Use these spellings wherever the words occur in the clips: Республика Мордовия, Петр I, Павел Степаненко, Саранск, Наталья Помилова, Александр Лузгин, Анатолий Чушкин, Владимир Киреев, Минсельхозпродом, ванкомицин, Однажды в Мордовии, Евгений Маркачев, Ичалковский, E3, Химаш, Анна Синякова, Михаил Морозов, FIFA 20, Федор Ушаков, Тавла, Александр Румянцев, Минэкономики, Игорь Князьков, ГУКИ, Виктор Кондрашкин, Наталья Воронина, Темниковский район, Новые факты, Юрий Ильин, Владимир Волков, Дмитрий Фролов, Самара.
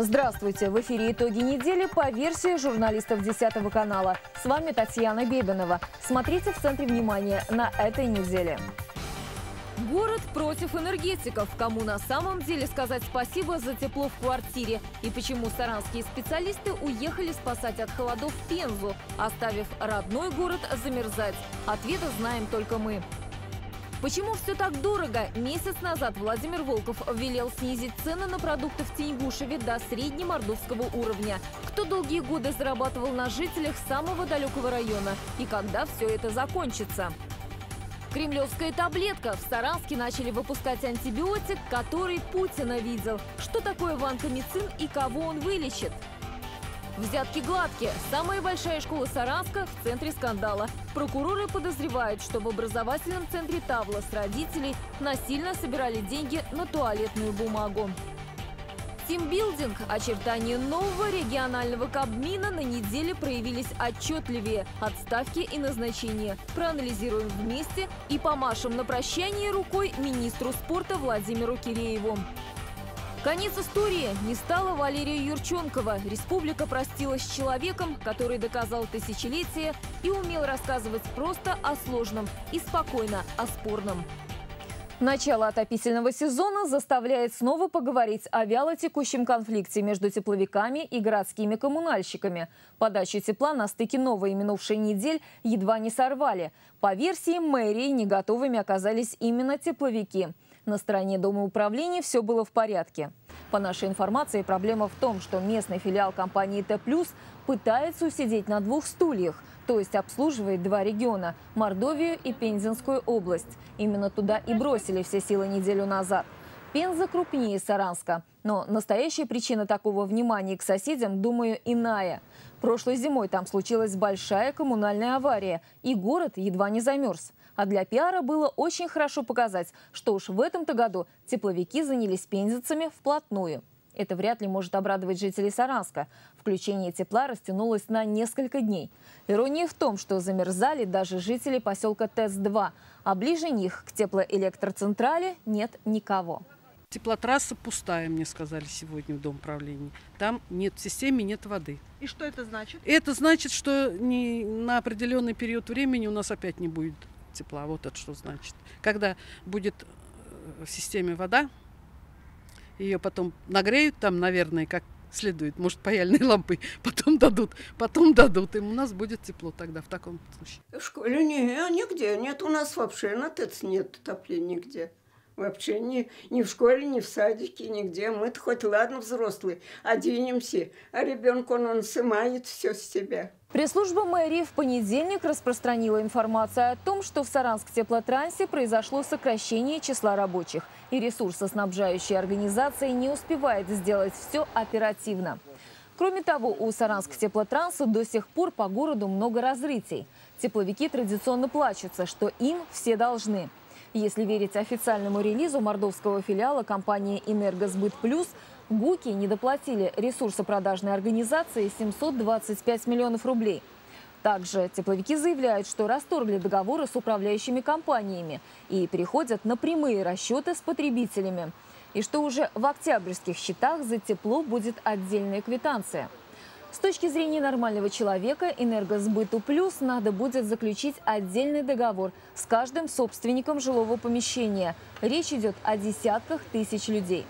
Здравствуйте! В эфире «Итоги недели» по версии журналистов 10 канала. С вами Татьяна Бебенова. Смотрите в центре внимания на этой неделе. Город против энергетиков. Кому на самом деле сказать спасибо за тепло в квартире? И почему саранские специалисты уехали спасать от холодов в Пензу, оставив родной город замерзать? Ответы знаем только мы. Почему все так дорого? Месяц назад Владимир Волков велел снизить цены на продукты в Теньгушеве до среднемордовского уровня. Кто долгие годы зарабатывал на жителях самого далекого района? И когда все это закончится? Кремлевская таблетка. В Саранске начали выпускать антибиотик, который Путина видел. Что такое ванкомицин и кого он вылечит? Взятки гладкие. Самая большая школа Саранска в центре скандала. Прокуроры подозревают, что в образовательном центре Тавла с родителей насильно собирали деньги на туалетную бумагу. Тимбилдинг. Очертания нового регионального кабмина на неделе проявились отчетливее. Отставки и назначения проанализируем вместе и помашем на прощание рукой министру спорта Владимиру Кирееву. Конец истории. Не стало Валерия Юрчёнкова. Республика простилась с человеком, который доказал тысячелетие и умел рассказывать просто о сложном и спокойно о спорном. Начало отопительного сезона заставляет снова поговорить о вялотекущем конфликте между тепловиками и городскими коммунальщиками. Подачу тепла на стыке новой и минувшей недель едва не сорвали. По версии мэрии, неготовыми оказались именно тепловики. На стороне Дома управления все было в порядке. По нашей информации, проблема в том, что местный филиал компании «Т-плюс» пытается усидеть на двух стульях, то есть обслуживает два региона – Мордовию и Пензенскую область. Именно туда и бросили все силы неделю назад. Пенза крупнее Саранска. Но настоящая причина такого внимания к соседям, думаю, иная. Прошлой зимой там случилась большая коммунальная авария, и город едва не замерз. А для пиара было очень хорошо показать, что уж в этом-то году тепловики занялись пензенцами вплотную. Это вряд ли может обрадовать жителей Саранска. Включение тепла растянулось на несколько дней. Ирония в том, что замерзали даже жители поселка ТЭС-2, а ближе них к теплоэлектроцентрале нет никого. Теплотрасса пустая, мне сказали сегодня в Дом управления. Там нет, в системе нет воды. И что это значит? Это значит, что на определенный период времени у нас опять не будет тепла. Вот это что значит. Когда будет в системе вода, ее потом нагреют там, наверное, как следует. Может, паяльные лампы потом дадут. И у нас будет тепло тогда, в таком случае. В школе нигде нет. У нас вообще на ТЭЦ нет отопления нигде. Вообще ни в школе, ни в садике, нигде. Мы-то хоть ладно взрослые, оденемся, а ребенку он снимает все с себя. Пресс-служба мэрии в понедельник распространила информацию о том, что в Саранск-теплотрансе произошло сокращение числа рабочих, и ресурсоснабжающая организация не успевает сделать все оперативно. Кроме того, у Саранск-теплотранса до сих пор по городу много разрытий. Тепловики традиционно плачутся, что им все должны. Если верить официальному релизу мордовского филиала компании «Энергосбыт плюс», ГУКИ недоплатили ресурсопродажной организации 725 миллионов рублей. Также тепловики заявляют, что расторгли договоры с управляющими компаниями и переходят на прямые расчеты с потребителями. И что уже в октябрьских счетах за тепло будет отдельная квитанция. С точки зрения нормального человека, «Энергосбыту плюс» надо будет заключить отдельный договор с каждым собственником жилого помещения. Речь идет о десятках тысяч людей.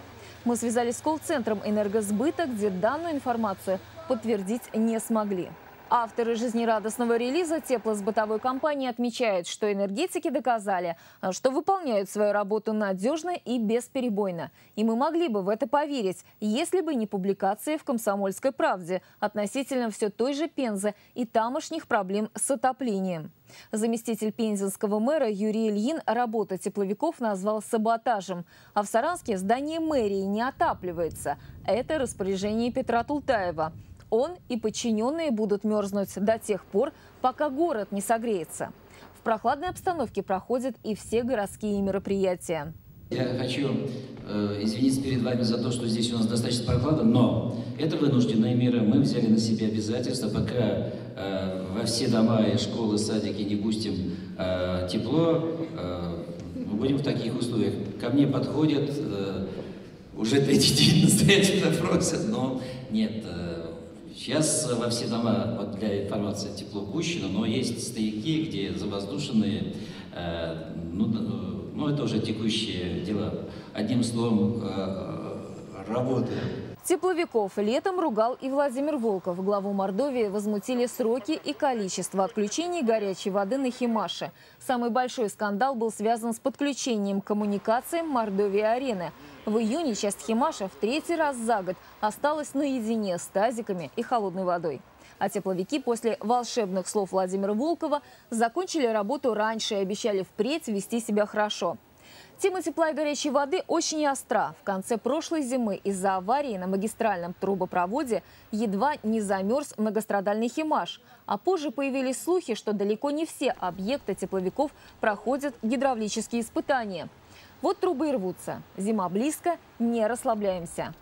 Мы связались с колл-центром «Энергосбыта», где данную информацию подтвердить не смогли. Авторы жизнерадостного релиза теплосбытовой компании отмечают, что энергетики доказали, что выполняют свою работу надежно и бесперебойно. И мы могли бы в это поверить, если бы не публикации в «Комсомольской правде» относительно все той же Пензы и тамошних проблем с отоплением. Заместитель пензенского мэра Юрий Ильин работу тепловиков назвал саботажем. А в Саранске здание мэрии не отапливается. Это распоряжение Петра Тултаева. Он и подчиненные будут мерзнуть до тех пор, пока город не согреется. В прохладной обстановке проходят и все городские мероприятия. Я хочу извиниться перед вами за то, что здесь у нас достаточно прохладно, но это вынужденные меры. Мы взяли на себя обязательства, пока во все дома и школы, садики не пустим тепло, мы будем в таких условиях. Ко мне подходят... уже третий день настоятельно просят, но нет. Сейчас во все дома, вот для информации, тепло пущено, но есть стояки, где завоздушенные, ну это уже текущие дела. Одним словом, работа. Тепловиков летом ругал и Владимир Волков. Главу Мордовии возмутили сроки и количество отключений горячей воды на Химаше. Самый большой скандал был связан с подключением к коммуникациям Мордовия-арены. В июне часть Химаша в 3-й раз за год осталась наедине с тазиками и холодной водой. А тепловики после волшебных слов Владимира Волкова закончили работу раньше и обещали впредь вести себя хорошо. Тема тепла и горячей воды очень остра. В конце прошлой зимы из-за аварии на магистральном трубопроводе едва не замерз многострадальный Химаш. А позже появились слухи, что далеко не все объекты тепловиков проходят гидравлические испытания. Вот трубы и рвутся. Зима близко, не расслабляемся.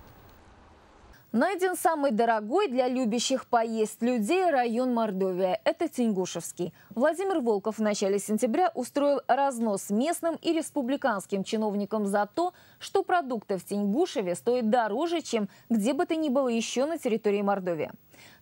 Найден самый дорогой для любящих поесть людей район Мордовия – это Теньгушевский. Владимир Волков в начале сентября устроил разнос местным и республиканским чиновникам за то, что продукты в Теньгушеве стоят дороже, чем где бы то ни было еще на территории Мордовии.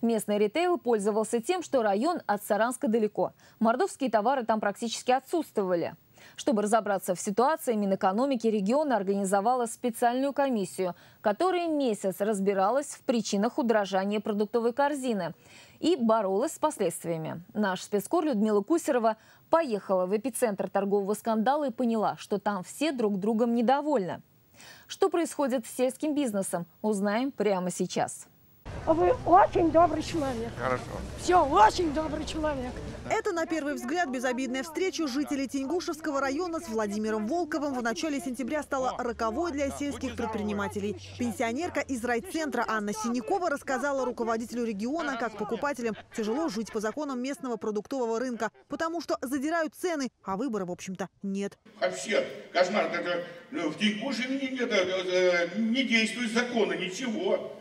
Местный ритейл пользовался тем, что район от Саранска далеко. Мордовские товары там практически отсутствовали. Чтобы разобраться в ситуации, Минэкономики региона организовала специальную комиссию, которая месяц разбиралась в причинах удорожания продуктовой корзины и боролась с последствиями. Наш спецкор Людмила Кусерова поехала в эпицентр торгового скандала и поняла, что там все друг другом недовольны. Что происходит с сельским бизнесом, узнаем прямо сейчас. Вы очень добрый человек. Хорошо. Все, очень добрый человек. Это, на первый взгляд, безобидная встреча жителей Теньгушевского района с Владимиром Волковым в начале сентября стала роковой для сельских предпринимателей. Пенсионерка из райцентра Анна Синякова рассказала руководителю региона, как покупателям тяжело жить по законам местного продуктового рынка, потому что задирают цены, а выбора, в общем-то, нет. Вообще, кошмар, в Теньгушеве не действуют законы, ничего.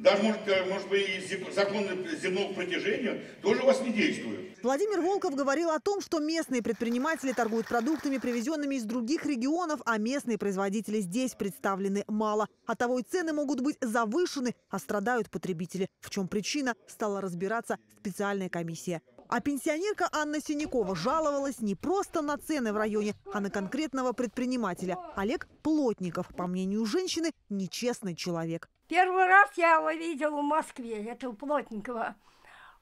Даже, может быть, и законы земного притяжения тоже у вас не действуют. Владимир Волков говорил о том, что местные предприниматели торгуют продуктами, привезенными из других регионов, а местные производители здесь представлены мало. Оттого и цены могут быть завышены, а страдают потребители. В чем причина, стала разбираться специальная комиссия. А пенсионерка Анна Синякова жаловалась не просто на цены в районе, а на конкретного предпринимателя. Олег Плотников, по мнению женщины, нечестный человек. Первый раз я его видела в Москве, этого Плотникова.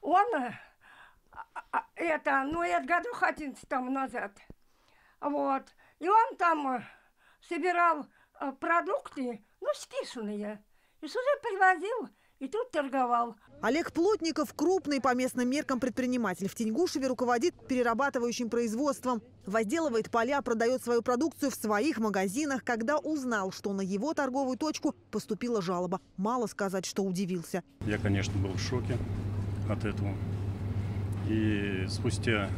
Он, это годов 11 там назад. Вот. И он там собирал продукты, списанные, и сюда привозил. И тут торговал. Олег Плотников – крупный по местным меркам предприниматель. В Теньгушеве руководит перерабатывающим производством. Возделывает поля, продает свою продукцию в своих магазинах, когда узнал, что на его торговую точку поступила жалоба. Мало сказать, что удивился. Я, конечно, был в шоке от этого. И спустя,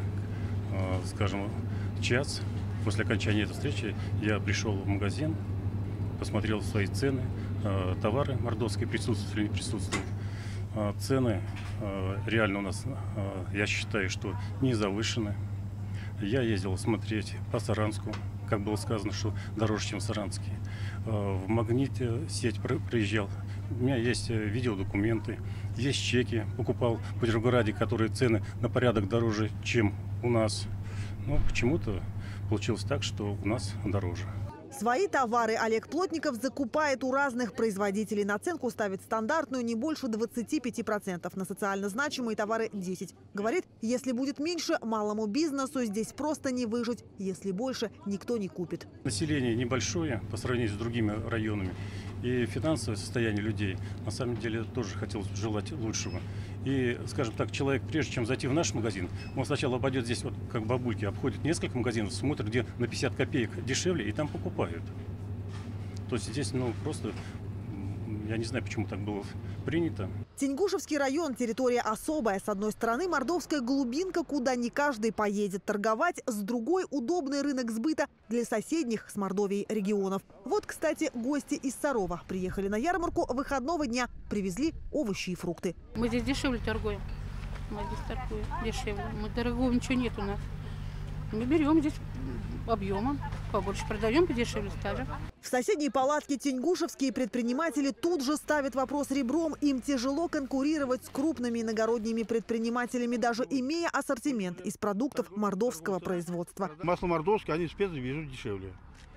скажем, час после окончания этой встречи я пришел в магазин, посмотрел свои цены. Товары мордовские присутствуют или не присутствуют. Цены реально у нас, я считаю, что не завышены. Я ездил смотреть по Саранску, как было сказано, что дороже, чем в Саранске. В Магните сеть проезжал. У меня есть видеодокументы, есть чеки. Покупал в Петрограде, которые цены на порядок дороже, чем у нас. Но почему-то получилось так, что у нас дороже. Свои товары Олег Плотников закупает у разных производителей. Наценку ставит стандартную не больше 25%, на социально значимые товары 10%. Говорит, если будет меньше, малому бизнесу здесь просто не выжить. Если больше, никто не купит. Население небольшое по сравнению с другими районами. И финансовое состояние людей, на самом деле, тоже хотелось желать лучшего. И, скажем так, человек, прежде чем зайти в наш магазин, он сначала обойдет здесь, вот как бабульки, обходит несколько магазинов, смотрит, где на 50 копеек дешевле, и там покупают. То есть здесь, просто... Я не знаю, почему так было принято. Теньгушевский район – территория особая. С одной стороны, мордовская глубинка, куда не каждый поедет торговать. С другой – удобный рынок сбыта для соседних с Мордовией регионов. Вот, кстати, гости из Сарова приехали на ярмарку выходного дня. Привезли овощи и фрукты. Мы здесь дешевле торгуем. Мы здесь торгуем дешевле. Мы дорогого ничего нет у нас. Мы берем здесь объемом. Побольше продаем, подешевле ставим. В соседней палатке теньгушевские предприниматели тут же ставят вопрос ребром. Им тяжело конкурировать с крупными иногородними предпринимателями, даже имея ассортимент из продуктов мордовского производства. Масло мордовское, они специи везут дешевле.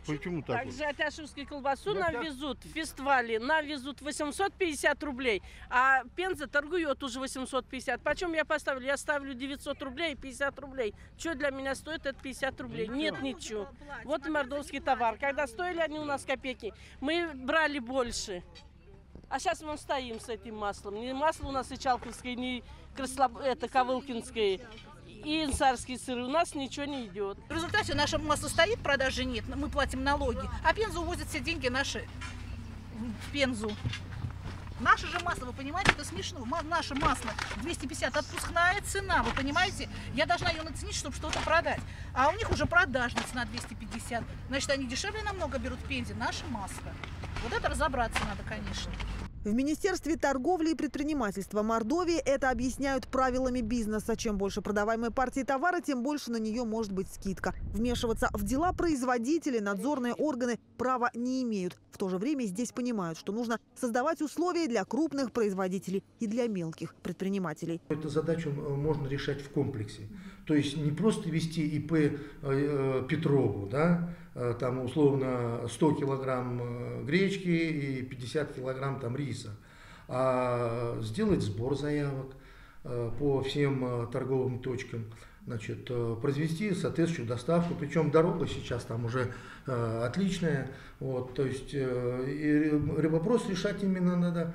Почему так? Также атяшевскую колбасу нам везут в фестивале, нам везут 850 рублей, а Пенза торгует уже 850. Почем я поставлю? Я ставлю 900 рублей и 50 рублей. Что для меня стоит это 50 рублей? Нет ничего. Вот и мордовский товар. Когда стоили они у нас копейки, мы брали больше. А сейчас мы стоим с этим маслом. Не масло у нас ичалковское, не ковылкинское. И инсарские сыры. У нас ничего не идет. В результате наше масло стоит, продажи нет, мы платим налоги. А Пензу увозят все деньги наши в Пензу. Наше же масло, вы понимаете, это смешно. Наше масло 250, отпускная цена, вы понимаете? Я должна ее наценить, чтобы что-то продать. А у них уже продажная цена 250. Значит, они дешевле намного берут в Пензе наше масло. Вот это разобраться надо, конечно. В Министерстве торговли и предпринимательства Мордовии это объясняют правилами бизнеса. Чем больше продаваемой партии товара, тем больше на нее может быть скидка. Вмешиваться в дела производители, надзорные органы права не имеют. В то же время здесь понимают, что нужно создавать условия для крупных производителей и для мелких предпринимателей. Эту задачу можно решать в комплексе. То есть не просто вести ИП Петрову, да? Там условно 100 килограмм гречки и 50 килограмм там риса, а сделать сбор заявок по всем торговым точкам, значит, произвести соответствующую доставку, причем дорога сейчас там уже отличная, вот, то есть вопрос решать именно надо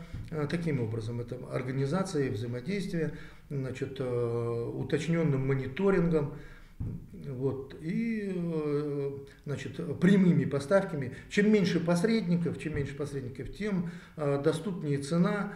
таким образом, это организация, взаимодействие, значит, уточненным мониторингом. Вот. И, значит, прямыми поставками. Чем меньше посредников, тем доступнее цена,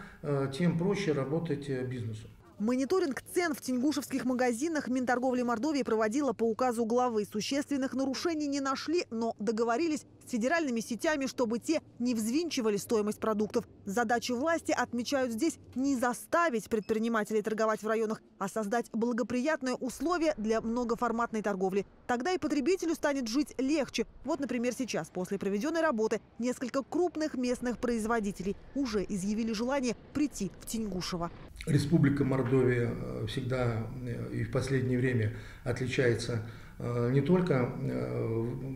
тем проще работать бизнесу. Мониторинг цен в теньгушевских магазинах Минторговли Мордовии проводила по указу главы. Существенных нарушений не нашли, но договорились с федеральными сетями, чтобы те не взвинчивали стоимость продуктов. Задачу власти, отмечают здесь, не заставить предпринимателей торговать в районах, а создать благоприятные условия для многоформатной торговли. Тогда и потребителю станет жить легче. Вот, например, сейчас, после проведенной работы, несколько крупных местных производителей уже изъявили желание прийти в Теньгушево. Республика Мордовия всегда и в последнее время отличается не только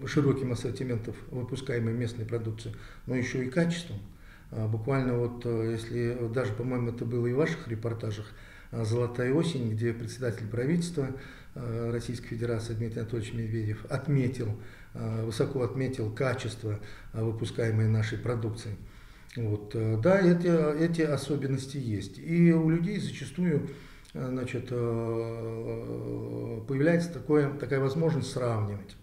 широким ассортиментом выпускаемой местной продукции, но еще и качеством. Буквально вот, если даже, по-моему, это было и в ваших репортажах, «Золотая осень», где председатель правительства Российской Федерации Дмитрий Анатольевич Медведев высоко отметил качество выпускаемой нашей продукции. Вот. Да, эти особенности есть. И у людей зачастую, значит, появляется такая возможность сравнивать.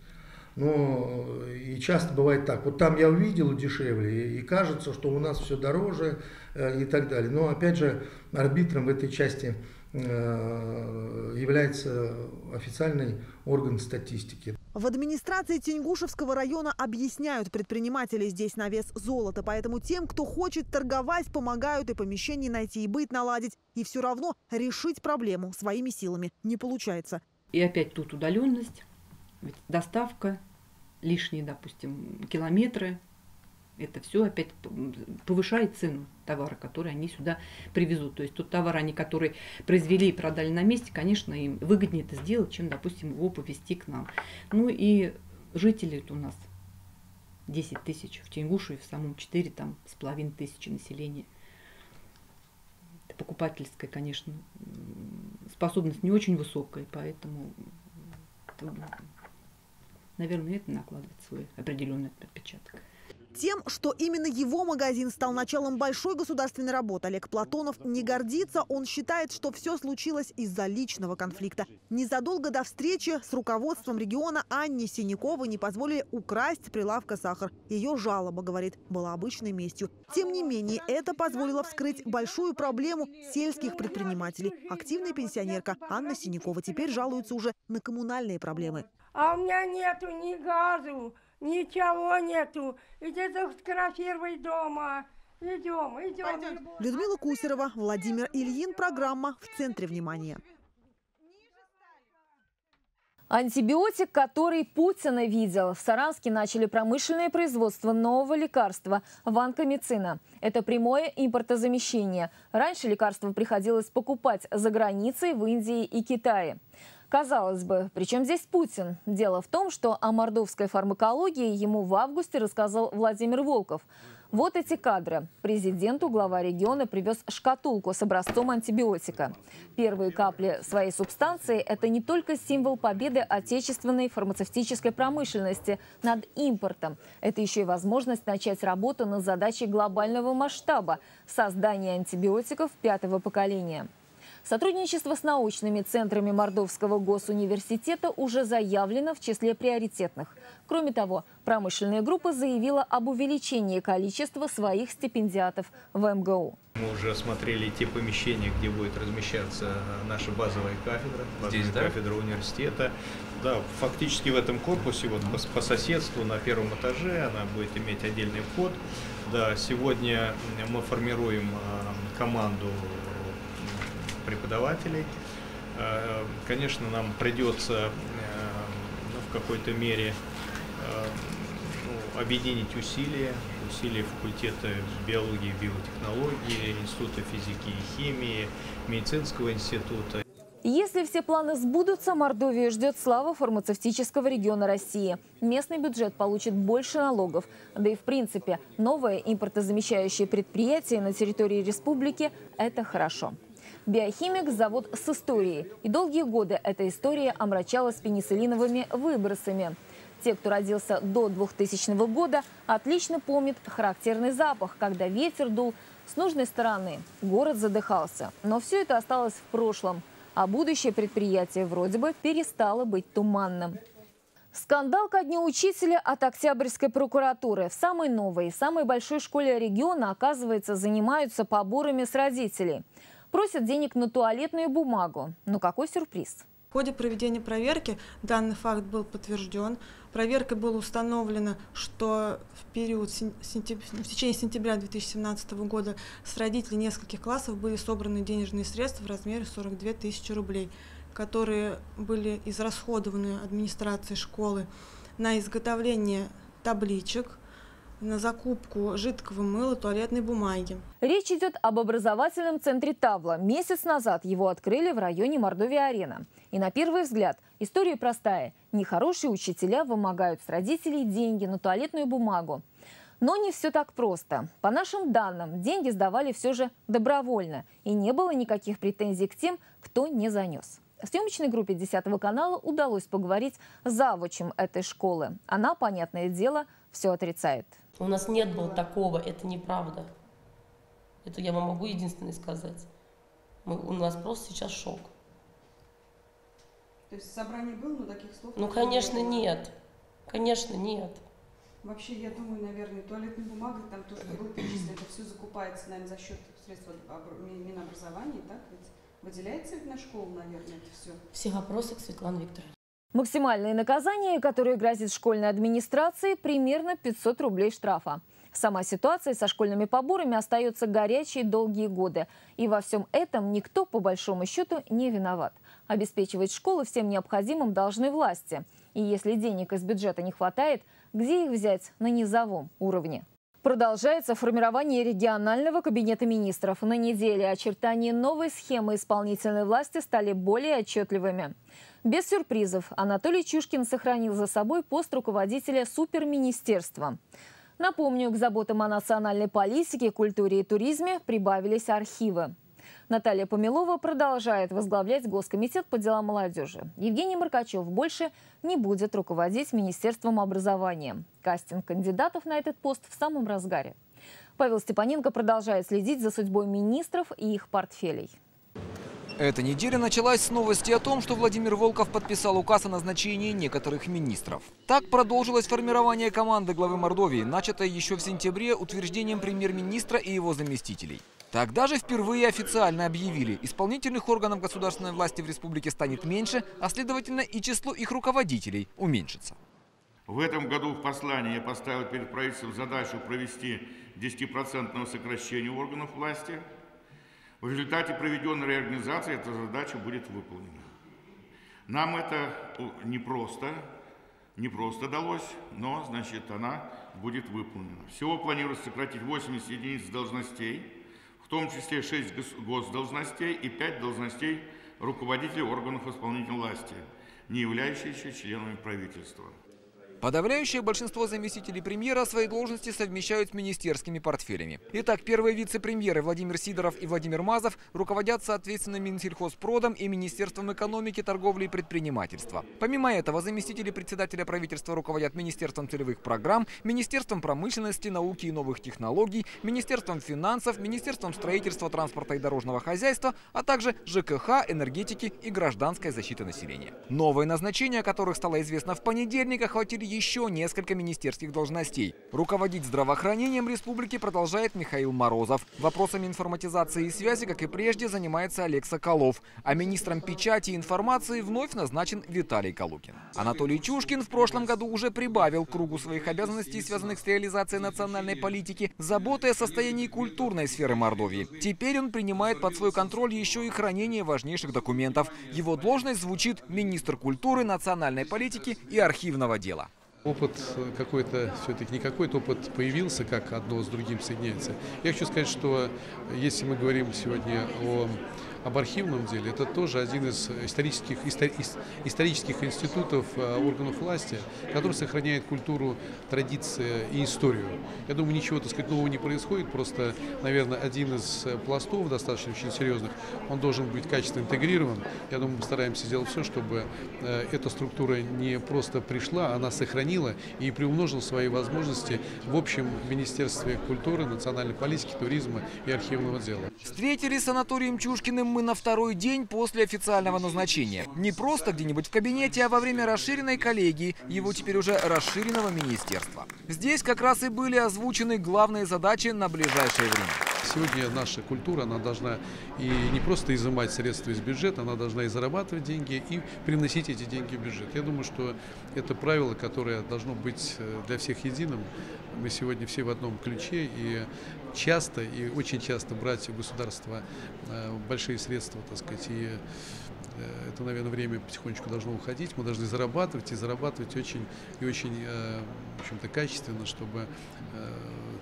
Но и часто бывает так, вот там я увидел дешевле, и кажется, что у нас все дороже и так далее. Но опять же, арбитром в этой части является официальный орган статистики. В администрации Теньгушевского района объясняют, предприниматели здесь на вес золота. Поэтому тем, кто хочет торговать, помогают и помещение найти, и быт наладить. И все равно решить проблему своими силами не получается. И опять тут удаленность, ведь доставка, лишние, допустим, километры. Это все опять повышает цену товара, который они сюда привезут. То есть тот товар, они который произвели и продали на месте, конечно, им выгоднее это сделать, чем, допустим, его повезти к нам. Ну и жителей у нас 10 тысяч, в Теньгушеве в самом 4,5 тысячи населения. Это покупательская, конечно, способность не очень высокая, поэтому, наверное, это накладывает свой определенный отпечаток. Тем, что именно его магазин стал началом большой государственной работы, Олег Плотников не гордится. Он считает, что все случилось из-за личного конфликта. Незадолго до встречи с руководством региона Анне Синяковой не позволили украсть прилавка сахар. Ее жалоба, говорит, была обычной местью. Тем не менее, это позволило вскрыть большую проблему сельских предпринимателей. Активная пенсионерка Анна Синякова теперь жалуется уже на коммунальные проблемы. А у меня нету ни газу. Ничего нету. Идите фотографировать дома. Идем. Людмила Кусерова, Владимир Ильин. Программа «В центре внимания». Антибиотик, который Путина видел. В Саранске начали промышленное производство нового лекарства – ванкомицина. Это прямое импортозамещение. Раньше лекарство приходилось покупать за границей в Индии и Китае. Казалось бы, при чем здесь Путин? Дело в том, что о мордовской фармакологии ему в августе рассказал Владимир Волков. Вот эти кадры. Президенту глава региона привез шкатулку с образцом антибиотика. Первые капли своей субстанции – это не только символ победы отечественной фармацевтической промышленности над импортом. Это еще и возможность начать работу над задачей глобального масштаба – создания антибиотиков пятого поколения. Сотрудничество с научными центрами Мордовского госуниверситета уже заявлено в числе приоритетных. Кроме того, промышленная группа заявила об увеличении количества своих стипендиатов в МГУ. Мы уже осмотрели те помещения, где будет размещаться наша базовая кафедра. Здесь, да? Кафедра университета. Да, фактически в этом корпусе, вот по соседству на первом этаже, она будет иметь отдельный вход. Да, сегодня мы формируем команду преподавателей. Конечно, нам придется в какой-то мере объединить усилия факультета биологии и биотехнологии, института физики и химии, медицинского института. Если все планы сбудутся, Мордовию ждет слава фармацевтического региона России. Местный бюджет получит больше налогов. Да и в принципе, новое импортозамещающее предприятие на территории республики – это хорошо. Биохимик – завод с историей. И долгие годы эта история омрачалась пенициллиновыми выбросами. Те, кто родился до 2000 года, отлично помнят характерный запах, когда ветер дул с нужной стороны. Город задыхался. Но все это осталось в прошлом. А будущее предприятие вроде бы перестало быть туманным. Скандал ко дню учителя от Октябрьской прокуратуры. В самой новой и самой большой школе региона, оказывается, занимаются поборами с родителей. Просят денег на туалетную бумагу. Но какой сюрприз? В ходе проведения проверки данный факт был подтвержден. Проверкой было установлено, что в течение сентября 2017 года с родителей нескольких классов были собраны денежные средства в размере 42 тысячи рублей, которые были израсходованы администрацией школы на изготовление табличек, на закупку жидкого мыла, туалетной бумаги. Речь идет об образовательном центре Тавла. Месяц назад его открыли в районе Мордовия-арена. И на первый взгляд история простая. Нехорошие учителя вымогают с родителей деньги на туалетную бумагу. Но не все так просто. По нашим данным, деньги сдавали все же добровольно. И не было никаких претензий к тем, кто не занес. В съемочной группе 10 канала удалось поговорить с завучем этой школы. Она, понятное дело, все отрицает. У нас не было такого, это неправда. Это я вам могу единственное сказать. У нас просто сейчас шок. То есть собрание было, но таких слов... Ну, конечно, нет. Конечно, нет. Вообще, я думаю, наверное, туалетная бумага, там то, что было перечислено, это все закупается, наверное, за счет средств Минобразования, так ведь? Выделяется на школу, наверное, это все. Все вопросы к Светлане Викторовне. Максимальное наказание, которое грозит школьной администрации, примерно 500 рублей штрафа. Сама ситуация со школьными поборами остается горячей долгие годы. И во всем этом никто, по большому счету, не виноват. Обеспечивать школу всем необходимым должны власти. И если денег из бюджета не хватает, где их взять на низовом уровне? Продолжается формирование регионального кабинета министров. На неделе очертания новой схемы исполнительной власти стали более отчетливыми. Без сюрпризов Анатолий Чушкин сохранил за собой пост руководителя суперминистерства. Напомню, к заботам о национальной политике, культуре и туризме прибавились архивы. Наталья Помилова продолжает возглавлять Госкомитет по делам молодежи. Евгений Маркачев больше не будет руководить Министерством образования. Кастинг кандидатов на этот пост в самом разгаре. Павел Степаненко продолжает следить за судьбой министров и их портфелей. Эта неделя началась с новости о том, что Владимир Волков подписал указ о назначении некоторых министров. Так продолжилось формирование команды главы Мордовии, начатое еще в сентябре утверждением премьер-министра и его заместителей. Тогда же впервые официально объявили, исполнительных органов государственной власти в республике станет меньше, а следовательно и число их руководителей уменьшится. В этом году в послании я поставил перед правительством задачу провести 10% сокращение органов власти. В результате проведенной реорганизации эта задача будет выполнена. Нам это не просто далось, но, значит, она будет выполнена. Всего планируется сократить 80 единиц должностей, в том числе 6 госдолжностей и 5 должностей руководителей органов исполнительной власти, не являющихся членами правительства. Подавляющее большинство заместителей премьера свои должности совмещают с министерскими портфелями. Итак, первые вице-премьеры Владимир Сидоров и Владимир Мазов руководят соответственно Минсельхозпродом и Министерством экономики, торговли и предпринимательства. Помимо этого, заместители председателя правительства руководят Министерством целевых программ, Министерством промышленности, науки и новых технологий, Министерством финансов, Министерством строительства, транспорта и дорожного хозяйства, а также ЖКХ, энергетики и гражданской защиты населения. Новые назначения, о которых стало известно в понедельник, охватили еще несколько министерских должностей. Руководить здравоохранением республики продолжает Михаил Морозов. Вопросами информатизации и связи, как и прежде, занимается Олег Соколов. А министром печати и информации вновь назначен Виталий Калугин. Анатолий Чушкин в прошлом году уже прибавил к кругу своих обязанностей, связанных с реализацией национальной политики, заботой о состоянии культурной сферы Мордовии. Теперь он принимает под свой контроль еще и хранение важнейших документов. Его должность звучит «Министр культуры, национальной политики и архивного дела». Опыт какой-то, все-таки не какой-то опыт появился, как одно с другим соединяется. Я хочу сказать, что если мы говорим сегодня об архивном деле, это тоже один из исторических институтов органов власти, который сохраняет культуру, традиции и историю. Я думаю, ничего, так сказать, нового не происходит, просто, наверное, один из пластов, достаточно очень серьезных, он должен быть качественно интегрирован. Я думаю, мы стараемся сделать все, чтобы эта структура не просто пришла, она сохранила и приумножила свои возможности в общем Министерстве культуры, национальной политики, туризма и архивного дела. Встретились с Анатолием Чушкиным мы на второй день после официального назначения. Не просто где-нибудь в кабинете, а во время расширенной коллегии, его теперь уже расширенного министерства. Здесь как раз и были озвучены главные задачи на ближайшее время. Сегодня наша культура, она должна и не просто изымать средства из бюджета, она должна и зарабатывать деньги, и приносить эти деньги в бюджет. Я думаю, что это правило, которое должно быть для всех единым. Мы сегодня все в одном ключе, и часто, и очень часто брать у государства большие средства, так сказать, и это, наверное, время потихонечку должно уходить. Мы должны зарабатывать, и зарабатывать очень и очень, в общем-то, качественно, чтобы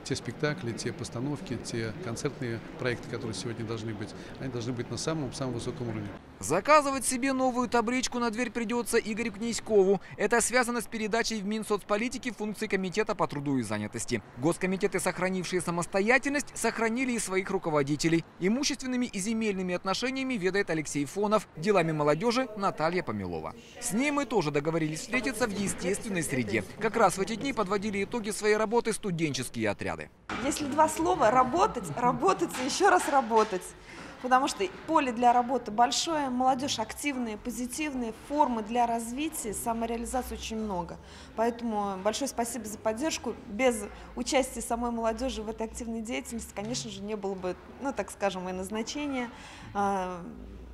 те спектакли, те постановки, те концертные проекты, которые сегодня должны быть, они должны быть на самом высоком уровне. Заказывать себе новую табличку на дверь придется Игорю Князькову. Это связано с передачей в Минсоцполитики функций комитета по труду и занятости. Госкомитеты, сохранившие самостоятельность, сохранили и своих руководителей. Имущественными и земельными отношениями ведает Алексей Фонов, делами молодежи Наталья Помилова. С ней мы тоже договорились встретиться в естественной среде. Как раз в эти дни подводили итоги своей работы студенческие отряды. Если два слова – работать, работать и еще раз работать. Потому что поле для работы большое, молодежь активные, позитивные, формы для развития, самореализации очень много. Поэтому большое спасибо за поддержку. Без участия самой молодежи в этой активной деятельности, конечно же, не было бы, ну так скажем, и назначения.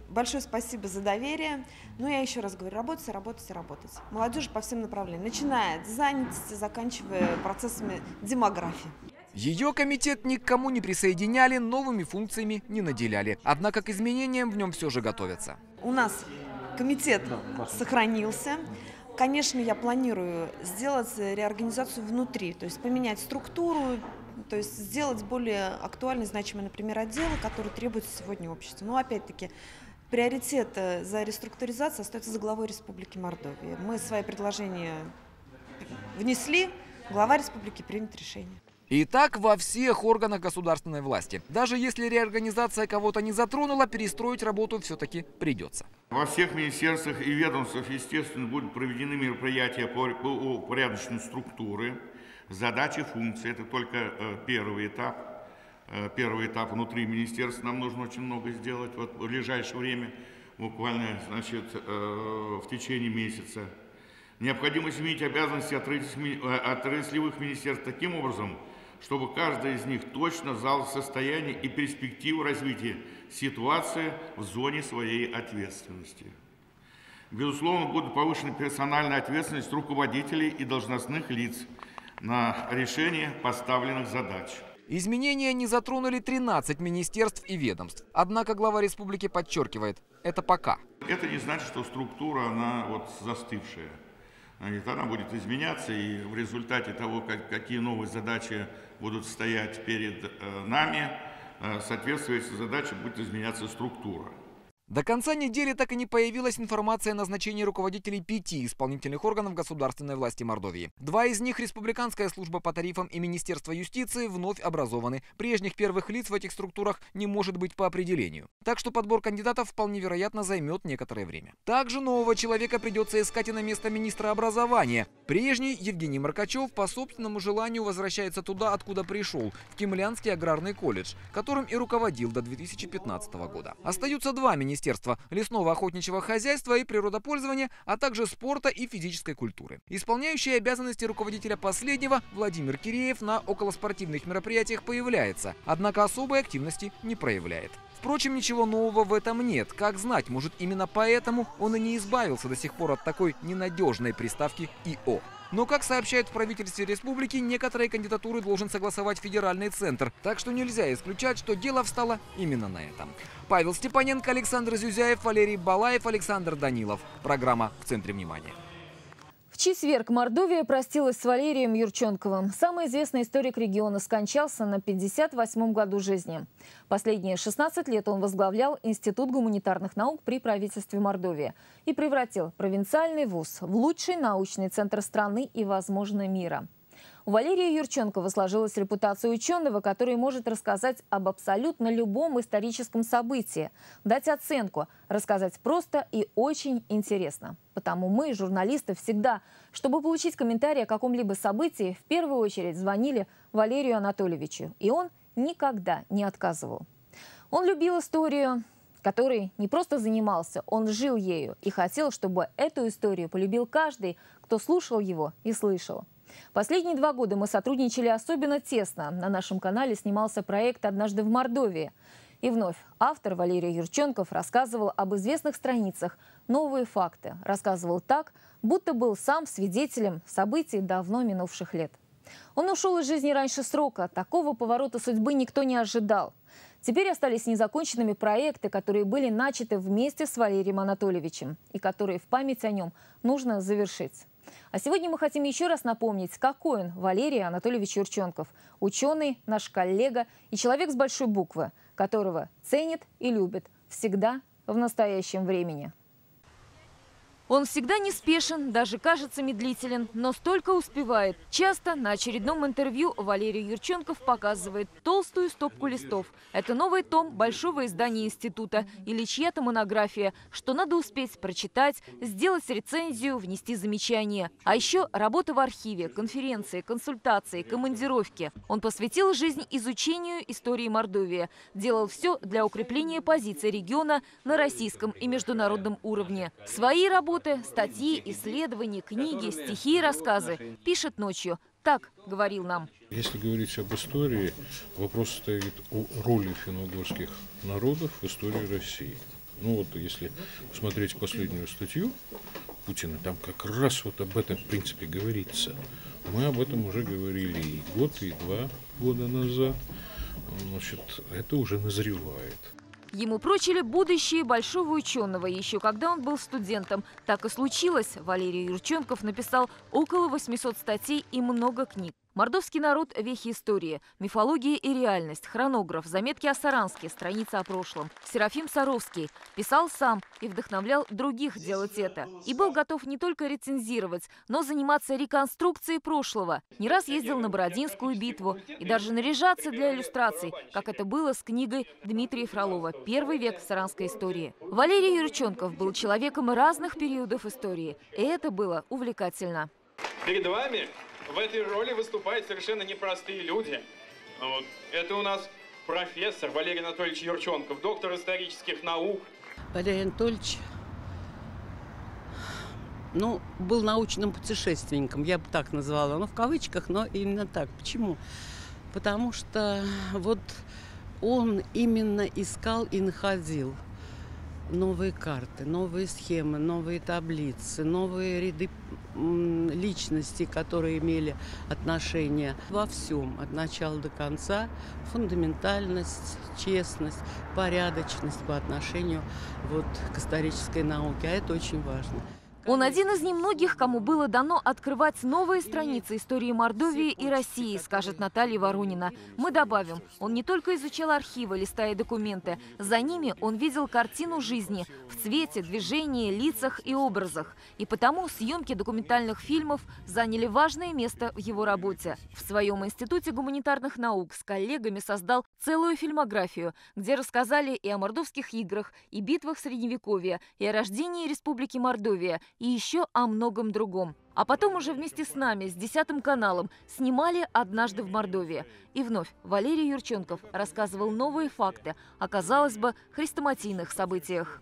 Большое спасибо за доверие. Но я еще раз говорю, работать, работать, работать. Молодежь по всем направлениям, начиная от занятости, заканчивая процессами демографии. Ее комитет никому не присоединяли, новыми функциями не наделяли. Однако к изменениям в нем все же готовятся. У нас комитет сохранился. Конечно, я планирую сделать реорганизацию внутри, то есть поменять структуру, то есть сделать более актуальные, значимые, например, отделы, которые требуются сегодня обществу. Но опять-таки, приоритет за реструктуризацию остается за главой Республики Мордовия. Мы свои предложения внесли, глава республики примет решение. И так во всех органах государственной власти. Даже если реорганизация кого-то не затронула, перестроить работу все-таки придется. Во всех министерствах и ведомствах, естественно, будут проведены мероприятия по упорядочению структуры, задачи, функции. Это только первый этап. Первый этап внутри министерства. Нам нужно очень много сделать вот в ближайшее время, буквально, значит, в течение месяца. Необходимо изменить обязанности отраслевых министерств таким образом, чтобы каждый из них точно знал состояние и перспективу развития ситуации в зоне своей ответственности. Безусловно, будет повышена персональная ответственность руководителей и должностных лиц на решение поставленных задач. Изменения не затронули 13 министерств и ведомств. Однако глава республики подчеркивает – это пока. Это не значит, что структура она вот застывшая. Она будет изменяться, и в результате того, какие новые задачи будут стоять перед нами, соответственно, задачи будет изменяться структура. До конца недели так и не появилась информация о назначении руководителей 5 исполнительных органов государственной власти Мордовии. 2 из них, Республиканская служба по тарифам и Министерство юстиции, вновь образованы. Прежних первых лиц в этих структурах не может быть по определению. Так что подбор кандидатов вполне вероятно займет некоторое время. Также нового человека придется искать и на место министра образования. Прежний Евгений Маркачев по собственному желанию возвращается туда, откуда пришел, в Кимлянский аграрный колледж, которым и руководил до 2015 года. Остаются 2 министерства. Лесного охотничьего хозяйства и природопользования, а также спорта и физической культуры. Исполняющий обязанности руководителя последнего Владимир Киреев на околоспортивных мероприятиях появляется, однако особой активности не проявляет. Впрочем, ничего нового в этом нет. Как знать, может, именно поэтому он и не избавился до сих пор от такой ненадежной приставки «ИО». Но, как сообщают в правительстве республики, некоторые кандидатуры должен согласовать федеральный центр. Так что нельзя исключать, что дело встало именно на этом. Павел Степаненко, Александр Зюзяев, Валерий Балаев, Александр Данилов. Программа «В центре внимания». В четверг Мордовия простилась с Валерием Юрчёнковым. Самый известный историк региона скончался на 58-м году жизни. Последние 16 лет он возглавлял Институт гуманитарных наук при правительстве Мордовии и превратил провинциальный вуз в лучший научный центр страны и, возможно, мира. У Валерия Юрчёнкова сложилась репутация ученого, который может рассказать об абсолютно любом историческом событии, дать оценку, рассказать просто и очень интересно. Потому мы, журналисты, всегда, чтобы получить комментарий о каком-либо событии, в первую очередь звонили Валерию Анатольевичу, и он никогда не отказывал. Он любил историю, которой не просто занимался, он жил ею и хотел, чтобы эту историю полюбил каждый, кто слушал его и слышал. Последние 2 года мы сотрудничали особенно тесно. На нашем канале снимался проект «Однажды в Мордовии». И вновь автор Валерий Юрчёнков рассказывал об известных страницах «Новые факты». Рассказывал так, будто был сам свидетелем событий давно минувших лет. Он ушел из жизни раньше срока. Такого поворота судьбы никто не ожидал. Теперь остались незаконченными проекты, которые были начаты вместе с Валерием Анатольевичем и которые в память о нем нужно завершить. А сегодня мы хотим еще раз напомнить, какой он, Валерий Анатольевич Юрчёнков, ученый, наш коллега и человек с большой буквы, которого ценит и любит всегда в настоящем времени. Он всегда неспешен, даже кажется медлителен, но столько успевает. Часто на очередном интервью Валерий Юрчёнков показывает толстую стопку листов. Это новый том большого издания института или чья-то монография, что надо успеть прочитать, сделать рецензию, внести замечания. А еще работа в архиве, конференции, консультации, командировки. Он посвятил жизнь изучению истории Мордовии. Делал все для укрепления позиций региона на российском и международном уровне. Свои работы, статьи, исследования, книги, стихи и рассказы пишет ночью. Так говорил нам. Если говорить об истории, вопрос стоит о роли финно-угорских народов в истории России. Ну вот если посмотреть последнюю статью Путина, там как раз вот об этом в принципе говорится. Мы об этом уже говорили и год, и 2 года назад. Значит, это уже назревает. Ему прочили будущее большого ученого, еще когда он был студентом. Так и случилось. Валерий Юрчёнков написал около 800 статей и много книг. Мордовский народ, вехи истории, мифология и реальность, хронограф, заметки о Саранске, страница о прошлом. Серафим Саровский писал сам и вдохновлял других делать это. И был готов не только рецензировать, но заниматься реконструкцией прошлого. Не раз ездил на Бородинскую битву и даже наряжаться для иллюстраций, как это было с книгой Дмитрия Фролова «Первый век саранской истории». Валерий Юрчёнков был человеком разных периодов истории, и это было увлекательно. Перед вами... В этой роли выступают совершенно непростые люди. Это у нас профессор Валерий Анатольевич Юрчёнков, доктор исторических наук. Валерий Анатольевич, ну, был научным путешественником, я бы так назвала. Ну, в кавычках, но именно так. Почему? Потому что вот он именно искал и находил новые карты, новые схемы, новые таблицы, новые ряды личности, которые имели отношение во всем, от начала до конца, фундаментальность, честность, порядочность по отношению к исторической науке, а это очень важно. Он один из немногих, кому было дано открывать новые страницы истории Мордовии и России, скажет Наталья Воронина. Мы добавим, он не только изучал архивы, листая документы. За ними он видел картину жизни в цвете, движении, лицах и образах. И потому съемки документальных фильмов заняли важное место в его работе. В своем Институте гуманитарных наук с коллегами создал целую фильмографию, где рассказали и о мордовских играх, и битвах Средневековья, и о рождении Республики Мордовия, и еще о многом другом. А потом уже вместе с нами, с 10 каналом, снимали «Однажды в Мордовии». И вновь Валерий Юрчёнков рассказывал новые факты о, казалось бы, хрестоматийных событиях.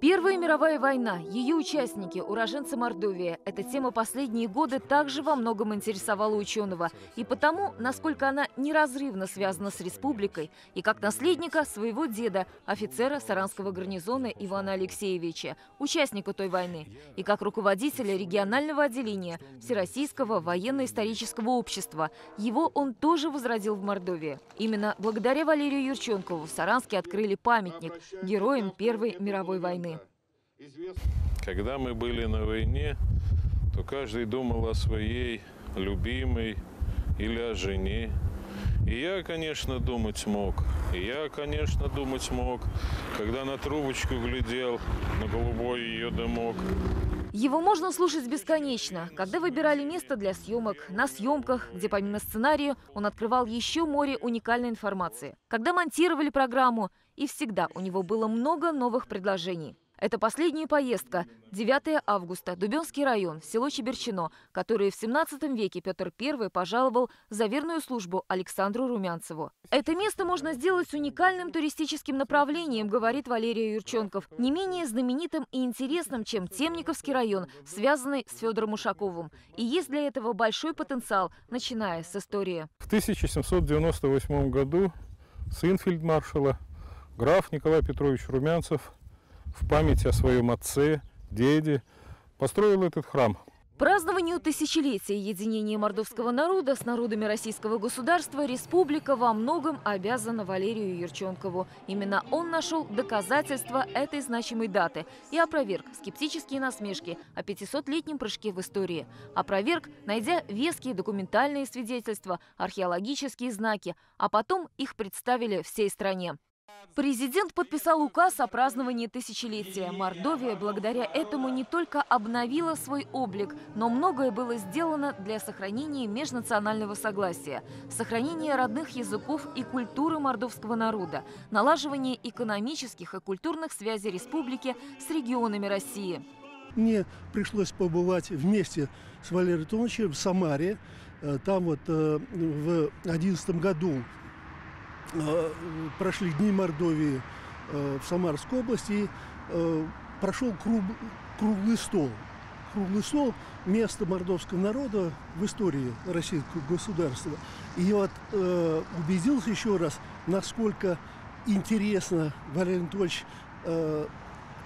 Первая мировая война, ее участники, уроженцы Мордовии. Эта тема последние годы также во многом интересовала ученого. И потому, насколько она неразрывно связана с республикой, и как наследника своего деда, офицера Саранского гарнизона Ивана Алексеевича, участника той войны, и как руководителя регионального отделения Всероссийского военно-исторического общества. Его он тоже возродил в Мордовии. Именно благодаря Валерию Юрчёнкову в Саранске открыли памятник героям Первой мировой войны. Когда мы были на войне, то каждый думал о своей любимой или о жене. И я, конечно, думать мог. Когда на трубочку глядел, на голубой ее дымок. Его можно слушать бесконечно. Когда выбирали место для съемок, на съемках, где помимо сценария он открывал еще море уникальной информации. Когда монтировали программу, и всегда у него было много новых предложений. Это последняя поездка. 9 августа. Дубенский район, село Чеберчино, которое в 17 веке Петр I пожаловал за верную службу Александру Румянцеву. Это место можно сделать уникальным туристическим направлением, говорит Валерий Юрчёнков, не менее знаменитым и интересным, чем Темниковский район, связанный с Федором Ушаковым. И есть для этого большой потенциал, начиная с истории. В 1798 году сын фельдмаршала, граф Николай Петрович Румянцев, в память о своем отце, деде, построил этот храм. Празднованию тысячелетия единения мордовского народа с народами российского государства республика во многом обязана Валерию Юрчёнкову. Именно он нашел доказательства этой значимой даты и опроверг скептические насмешки о 500-летнем прыжке в истории. Опроверг, найдя веские документальные свидетельства, археологические знаки, а потом их представили всей стране. Президент подписал указ о праздновании тысячелетия. Мордовия благодаря этому не только обновила свой облик, но многое было сделано для сохранения межнационального согласия, сохранения родных языков и культуры мордовского народа, налаживания экономических и культурных связей республики с регионами России. Мне пришлось побывать вместе с Валерием Юрчёнковым в Самаре. Там в 2011 году прошли Дни Мордовии в Самарской области, и прошел круглый стол. Круглый стол – место мордовского народа в истории российского государства. И я убедился еще раз, насколько интересно Валерий Анатольевич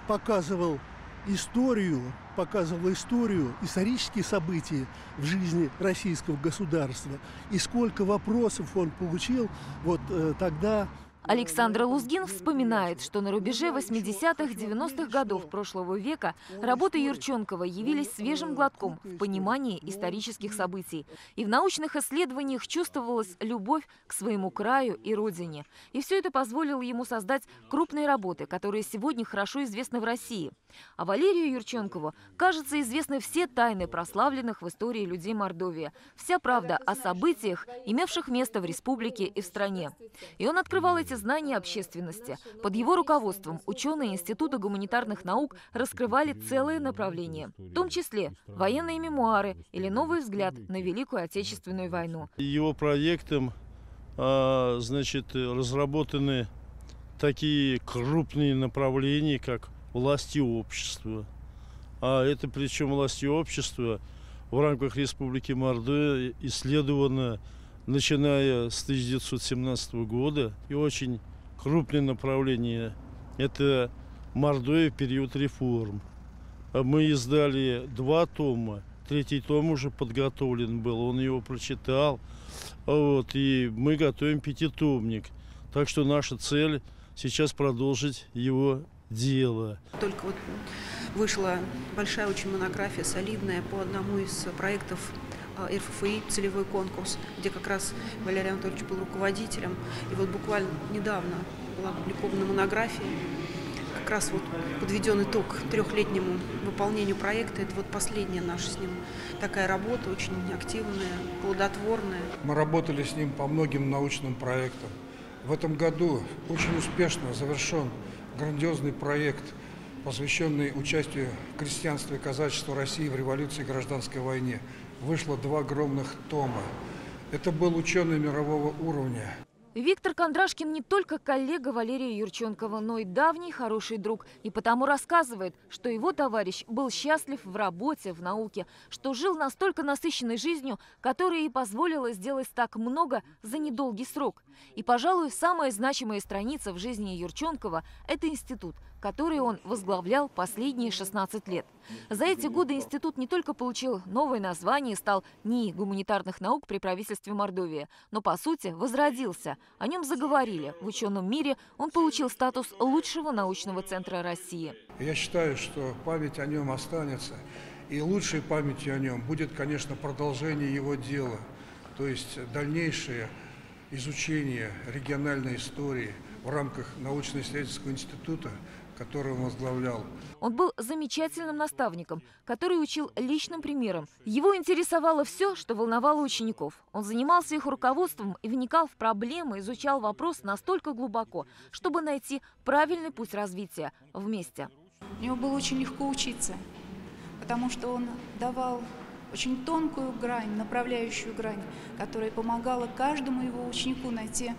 показывал историю, исторические события в жизни российского государства. И сколько вопросов он получил тогда. Александр Лузгин вспоминает, что на рубеже 80-х-90-х годов прошлого века работы Юрчёнкова явились свежим глотком в понимании исторических событий. И в научных исследованиях чувствовалась любовь к своему краю и родине. И все это позволило ему создать крупные работы, которые сегодня хорошо известны в России. А Валерию Юрчёнкову, кажется, известны все тайны прославленных в истории людей Мордовии. Вся правда о событиях, имевших место в республике и в стране. И он открывал эти знания общественности. Под его руководством ученые Института гуманитарных наук раскрывали целые направления, в том числе военные мемуары или новый взгляд на Великую Отечественную войну. Его проектом, разработаны такие крупные направления, как власть и общество. А это, причем власть и общество, в рамках Республики Мордовия исследовано начиная с 1917 года. И очень крупное направление – это Мордовия в период реформ. Мы издали 2 тома. 3-й том уже подготовлен был, он его прочитал. Вот, и мы готовим 5-томник. Так что наша цель сейчас продолжить его дело. Только вот вышла большая очень монография, солидная, по одному из проектов РФФИ, целевой конкурс, где как раз Валерий Анатольевич был руководителем. И вот буквально недавно была опубликована монография. Как раз вот подведен итог 3-летнему выполнению проекта. Это вот последняя наша с ним такая работа, очень активная, плодотворная. Мы работали с ним по многим научным проектам. В этом году очень успешно завершен грандиозный проект, посвященный участию крестьянства и казачества России в революции и гражданской войне. Вышло 2 огромных тома. Это был ученый мирового уровня. Виктор Кондрашкин не только коллега Валерия Юрчёнкова, но и давний хороший друг. И потому рассказывает, что его товарищ был счастлив в работе, в науке, что жил настолько насыщенной жизнью, которая и позволила сделать так много за недолгий срок. И, пожалуй, самая значимая страница в жизни Юрчёнкова – это институт, который он возглавлял последние 16 лет. За эти годы институт не только получил новое название и стал НИИ гуманитарных наук при правительстве Мордовии, но, по сути, возродился. О нем заговорили. В ученом мире он получил статус лучшего научного центра России. Я считаю, что память о нем останется. И лучшей памятью о нем будет, конечно, продолжение его дела. То есть дальнейшее изучение региональной истории в рамках научно-исследовательского института, который он возглавлял. Он был замечательным наставником, который учил личным примером. Его интересовало все, что волновало учеников. Он занимался их руководством и вникал в проблемы, изучал вопрос настолько глубоко, чтобы найти правильный путь развития вместе. У него было очень легко учиться, потому что он давал очень тонкую грань, направляющую грань, которая помогала каждому его ученику найти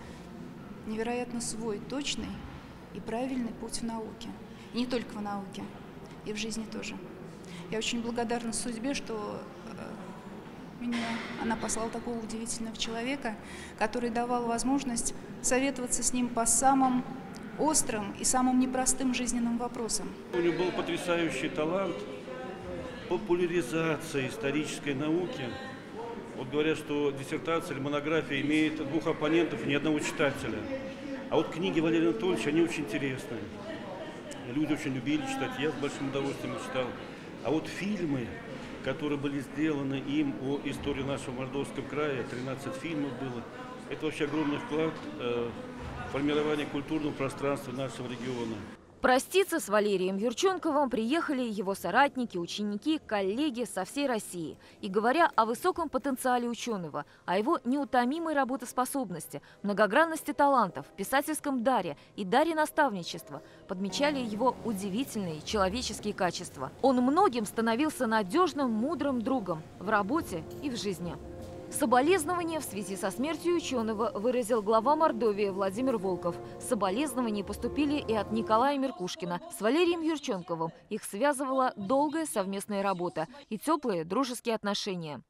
невероятно свой, точный и правильный путь в науке. И не только в науке, и в жизни тоже. Я очень благодарна судьбе, что она послала такого удивительного человека, который давал возможность советоваться с ним по самым острым и самым непростым жизненным вопросам. У него был потрясающий талант популяризации исторической науки. Вот говорят, что диссертация или монография имеет 2 оппонентов и ни одного читателя. А вот книги Валерия Анатольевича, они очень интересные. Люди очень любили читать, я с большим удовольствием читал. А вот фильмы, которые были сделаны им о истории нашего Мордовского края, 13 фильмов было, это вообще огромный вклад в формирование культурного пространства нашего региона. Проститься с Валерием Юрчёнковым приехали его соратники, ученики, коллеги со всей России. И говоря о высоком потенциале ученого, о его неутомимой работоспособности, многогранности талантов, писательском даре и даре наставничества, подмечали его удивительные человеческие качества. Он многим становился надежным, мудрым другом в работе и в жизни. Соболезнования в связи со смертью ученого выразил глава Мордовии Владимир Волков. Соболезнования поступили и от Николая Меркушкина. С Валерием Юрчёнковым их связывала долгая совместная работа и теплые дружеские отношения.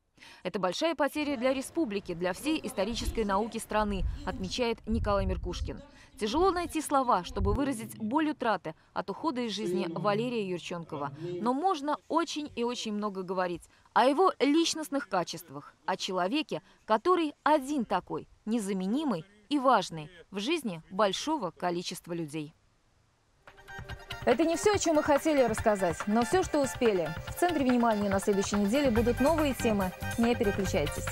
Это большая потеря для республики, для всей исторической науки страны, отмечает Николай Меркушкин. Тяжело найти слова, чтобы выразить боль утраты от ухода из жизни Валерия Юрчёнкова. Но можно очень и очень много говорить о его личностных качествах, о человеке, который один такой, незаменимый и важный в жизни большого количества людей. Это не все, о чем мы хотели рассказать, но все, что успели. В центре внимания на следующей неделе будут новые темы. Не переключайтесь.